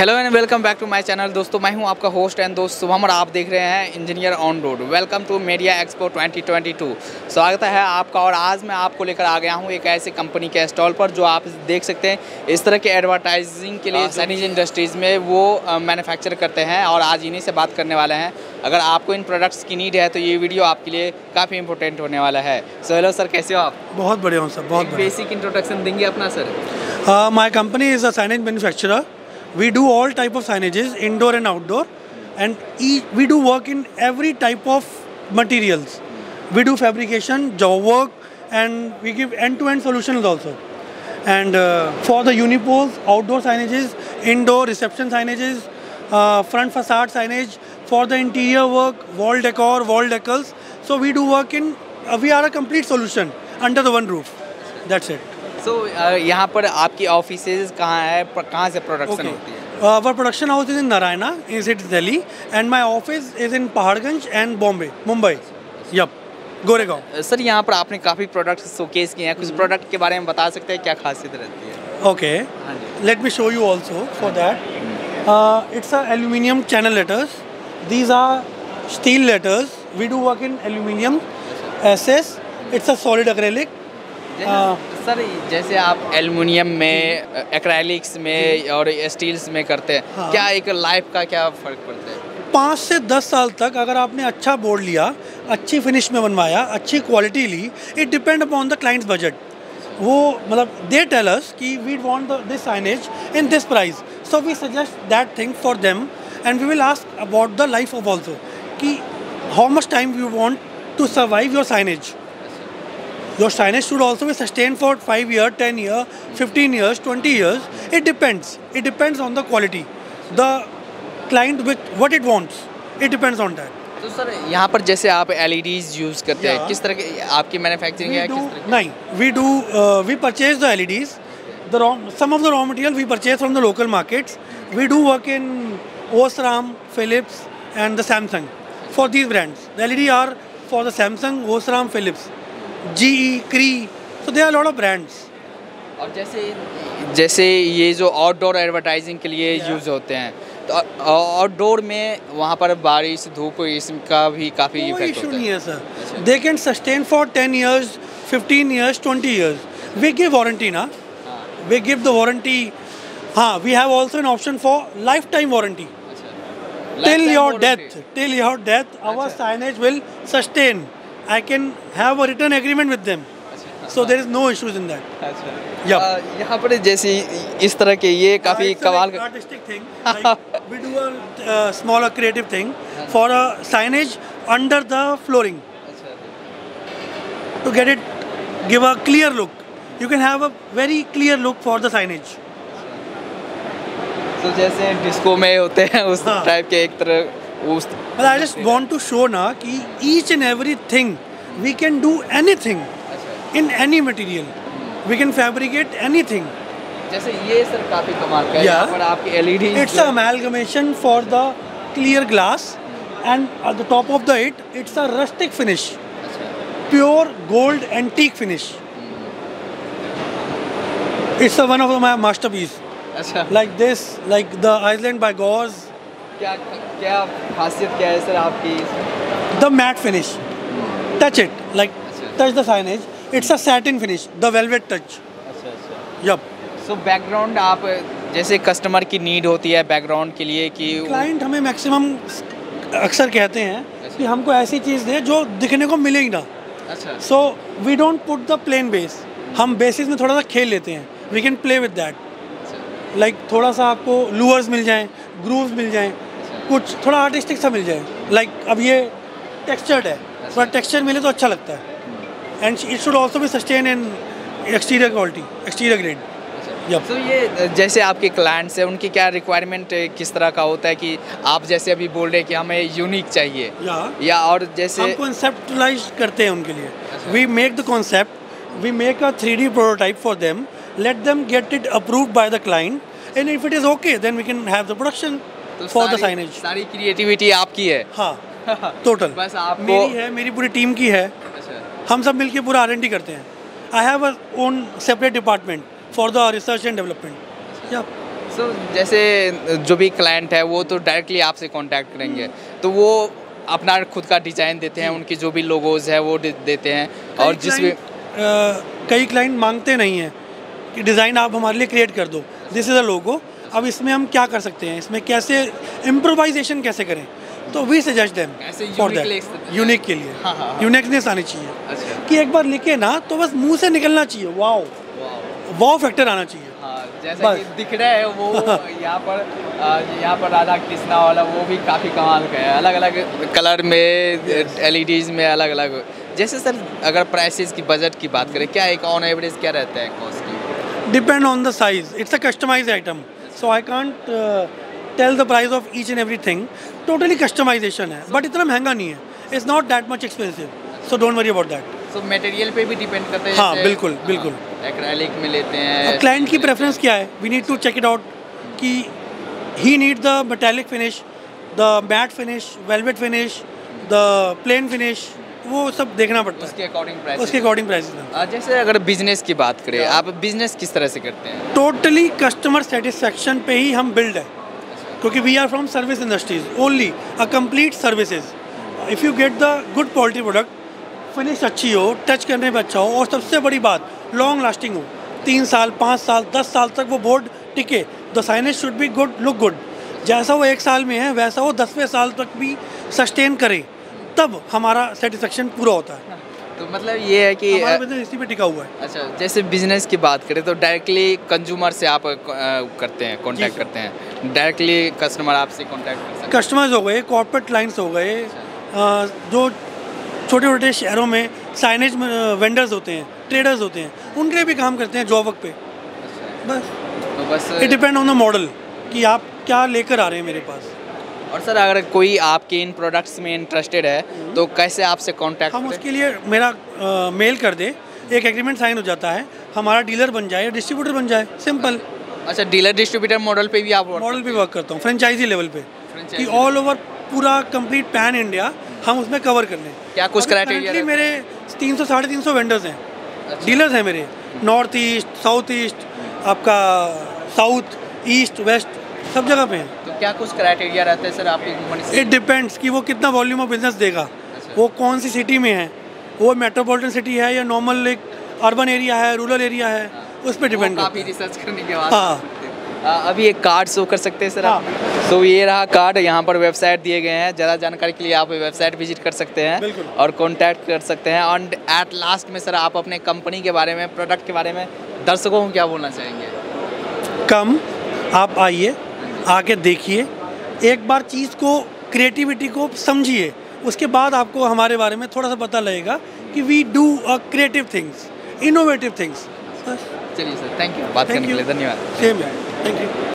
Hello and welcome back to my channel दोस्तों, मैं हूं आपका होस्ट एंड दोस्त शुभम और आप देख रहे हैं engineer on road. Welcome to media expo 2022, स्वागत है आपका। और आज मैं आपको लेकर आ गया हूं एक ऐसी कंपनी के स्टॉल पर जो आप देख सकते हैं इस तरह के एडवर्टाइजिंग के लिए चाइनीज इंडस्ट्रीज़ में वो मैन्युफैक्चर करते हैं और आज इन्हीं से बात करने वाले हैं। अगर आपको इन प्रोडक्ट्स की नीड है तो ये वीडियो आपके लिए काफ़ी इंपॉर्टेंट होने वाला है। सो हेलो सर, कैसे हो आप? बहुत बढ़िया हूँ सर, बहुत बेसिक इंट्रोडक्शन देंगे अपना sir. My company is a signage manufacturer. We do all type of signages, indoor and outdoor, and we do work in every type of materials. We do fabrication, jaw work, and we give end-to-end solutions also. And for the unipoles, outdoor signages, indoor reception signages, front facade signage, for the interior work, wall decor, wall decals. So we do work in. We are a complete solution under the one roof. That's it. So यहाँ पर आपकी offices कहाँ है, कहाँ से production होती है? Our production house is in Narayana, in city Delhi, and my office is in Paharganj and Bombay, Mumbai. Yep, Goregaon. Sir यहाँ पर आपने काफ़ी प्रोडक्ट शोकेस किए हैं, कुछ प्रोडक्ट के बारे में बता सकते हैं, क्या खासियत रहती है? Okay, let me show you also for that. It's a aluminium channel letters. These are steel letters. We do work in aluminium. SS. It's a solid acrylic. Sir जैसे आप एल्युमिनियम में, एक्रेलिक्स में और स्टील्स में करते हैं, हाँ। क्या एक लाइफ का क्या फ़र्क पड़ता है? 5 से 10 साल तक अगर आपने अच्छा बोर्ड लिया, अच्छी फिनिश में बनवाया, अच्छी क्वालिटी ली, it depend upon the clients budget. वो मतलब दे टेल अस कि we want this signage in this price, so we suggest that thing for them and we will ask about the life of also कि how much time you want to survive your signage. Your signage should also be sustained for 5 years, 10 years, 15 years, 20 years. It depends. It depends on the quality. The client with what it wants. It depends on that. तो sir यहाँ पर जैसे आप LEDs use करते हैं, किस तरह की आपकी मैन्युफैक्चरिंग है? नहीं, we purchase the LEDs. Some of the raw material we purchase from the local markets. We do work in Osram, Philips and the Samsung. For these brands, the LED are for the Samsung, Osram, Philips. GE, Cree, so there are a lot of brands. और जैसे ये जो outdoor advertising के लिए use होते हैं, तो outdoor में वहाँ पर बारिश, धूप, इसका भी काफ़ी इफेक्ट होता है। नहीं है sir, they can sustain for 10 years, 15 years, 20 years. We give warranty ना, वी गिव द वारंटी। हाँ, we have also an option for lifetime warranty till your death our signage will sustain. I can have a written agreement with them, so there is no issues in that. Yeah. यहाँ पर जैसे इस तरह के ये काफी कमाल का artistic thing. We do a small creative thing for a signage under the flooring to get it, give a clear look. You can have a very clear look for the signage. So जैसे disco में होते हैं उस type के एक तरह। But I just want to show na ki each and everything we can do anything in any material. We can fabricate anything. जैसे ये सर काफी कमाल का है। यहाँ पर आपकी LED. It's an amalgamation for the clear glass and at the top of the it's a rustic finish, pure gold antique finish. It's a one of my masterpiece. Like this, like the Island by Gauze. क्या खासियत क्या है sir आपकी? The matte finish, touch it, like touch the signage, it's a satin finish, the velvet touch. Yep. So background आप जैसे customer की need होती है बैकग्राउंड के लिए कि क्लाइंट हमें मैक्सिमम अक्सर कहते हैं कि हमको ऐसी चीज़ दे जो दिखने को मिले ही ना। So we don't put the plain base, हम बेसिस में थोड़ा सा खेल लेते हैं। We can play with that, like थोड़ा सा आपको लूअर्स मिल जाएँ, ग्रूव्स मिल जाएँ, कुछ थोड़ा आर्टिस्टिक सा मिल जाए। लाइक अब ये टेक्सचर्ड है, थोड़ा टेक्सचर मिले तो अच्छा लगता है। एंड इट शुड ऑल्सो भी sustain in exterior quality, exterior grade. तो ये जैसे आपके क्लाइंट्स हैं, उनकी क्या रिक्वायरमेंट किस तरह का होता है कि आप जैसे अभी बोल रहे हैं कि हमें यूनिक चाहिए या और जैसे हम कॉन्सेप्टलाइज करते हैं उनके लिए। We make the concept, we make a 3D prototype for them, let them get it approved by the client and if it is okay then we can have the production. तो सारी क्रिएटिविटी आपकी है? हाँ, total. बस आप मेरी है, मेरी पूरी टीम की है। हम सब मिलके पूरा R&D करते हैं। I have own separate department for the research and development. तो जैसे जो भी क्लाइंट है वो तो डायरेक्टली आपसे कांटेक्ट करेंगे, तो वो अपना खुद का डिज़ाइन देते हैं, उनकी जो भी लोगोज है वो देते हैं। और जिसमें कई क्लाइंट मांगते नहीं हैं कि डिज़ाइन आप हमारे लिए क्रिएट कर दो, दिस इज़ अ लोगो, अब इसमें हम क्या कर सकते हैं, इसमें कैसे इम्प्रोवाइजेशन कैसे करें, तो we suggest them for that unique के लिए। हाँ, हाँ, यूनिकनेस आनी चाहिए। अच्छा। कि एक बार लिखे ना तो बस मुंह से निकलना चाहिए, वाओ वाओ फैक्टर आना चाहिए। जैसा कि दिख रहा है वो यहाँ पर राधा कृष्णा वाला वो भी काफ़ी कमाल का है, अलग अलग कलर में, एलईडीज में अलग अलग। जैसे सर अगर प्राइसेस की बजट की बात करें, क्या एक ऑन एवरेज क्या रहता है cost? Depend on the size, it's a customised item, so I can't tell the price of each and everything, totally customization है, बट इतना महंगा नहीं है, it's not that much expensive, so don't worry about that. So material पे भी depend करता है। हाँ बिल्कुल बिल्कुल, एक्रेलिक में लेते हैं। क्लाइंट की प्रेफरेंस क्या है, we need to check it out कि he need the metallic finish, the matte finish, velvet finish, the plain finish, वो सब देखना पड़ता है उसके अकॉर्डिंग प्राइस, उसके अकॉर्डिंग प्राइस। जैसे अगर बिजनेस की बात करें, आप बिजनेस किस तरह से करते हैं? टोटली कस्टमर सेटिस्फेक्शन पे ही हम बिल्ड है, क्योंकि we are from service industries only, a complete services. If you get the good quality product, finish अच्छी हो, टच करने में अच्छा हो, और सबसे बड़ी बात लॉन्ग लास्टिंग हो, 3 साल, 5 साल, 10 साल तक वो बोर्ड टिके। The signage should be good, look good. जैसा वो 1 साल में है वैसा वो 10वें साल तक भी सस्टेन करे, तब हमारा सेटिस्फेक्शन पूरा होता है। तो मतलब ये है कि हमारा बिजनेस इसी पे टिका हुआ है। अच्छा, जैसे बिजनेस की बात करें तो डायरेक्टली कंज्यूमर से आप करते हैं, कॉन्टैक्ट करते हैं, डायरेक्टली कस्टमर आपसे कॉन्टैक्ट कर सकते हैं। कस्टमर्स हो गए, कॉर्पोरेट क्लाइंट्स हो गए, जो छोटे छोटे शहरों में साइनेज वेंडर्स होते हैं, ट्रेडर्स होते हैं, उनके भी काम करते हैं जॉब वर्क पे। बस it depend on the model कि आप क्या लेकर आ रहे हैं मेरे पास। और सर अगर कोई आपके इन प्रोडक्ट्स में इंटरेस्टेड है तो कैसे आपसे कांटेक्ट? हम उसके लिए मेरा मेल कर दे, एक एग्रीमेंट साइन हो जाता है, हमारा डीलर बन जाए, डिस्ट्रीब्यूटर बन जाए, सिंपल। अच्छा, डीलर डिस्ट्रीब्यूटर मॉडल पे भी आप मॉडल पे वर्क करता हूँ, फ्रेंचाइजी लेवल पे कि ऑल ओवर पूरा कंप्लीट पैन इंडिया हम उसमें कवर कर लें। क्या कुछ क्राइटेरिया? मेरे 300-350 वेंडर्स हैं, डीलर्स हैं मेरे, नॉर्थ ईस्ट, साउथ ईस्ट, आपका साउथ ईस्ट वेस्ट सब जगह पे हैं। तो क्या कुछ क्राइटेरिया रहता है सर आपके? इट डिपेंड्स कि वो कितना वॉल्यूम ऑफ बिजनेस देगा। अच्छा। वो कौन सी सिटी में है, वो मेट्रोपॉलिटन सिटी है या नॉर्मल एक अर्बन एरिया है, रूरल एरिया है, उस पर डिपेंड। काफ़ी रिसर्च करने के बाद। हाँ, अभी एक कार्ड शो कर सकते हैं सर आप? तो ये रहा कार्ड, यहाँ पर वेबसाइट दिए गए हैं, ज़्यादा जानकारी के लिए आप वेबसाइट विजिट कर सकते हैं और कॉन्टैक्ट कर सकते हैं। और एट लास्ट में सर आप अपने कंपनी के बारे में, प्रोडक्ट के बारे में दर्शकों को क्या बोलना चाहेंगे? कम आप आइए, आके देखिए, एक बार चीज़ को, क्रिएटिविटी को समझिए, उसके बाद आपको हमारे बारे में थोड़ा सा पता लगेगा कि we do creative things, innovative things. चलिए सर, थैंक यू बात करने के लिए, धन्यवाद। सेम है, थैंक यू।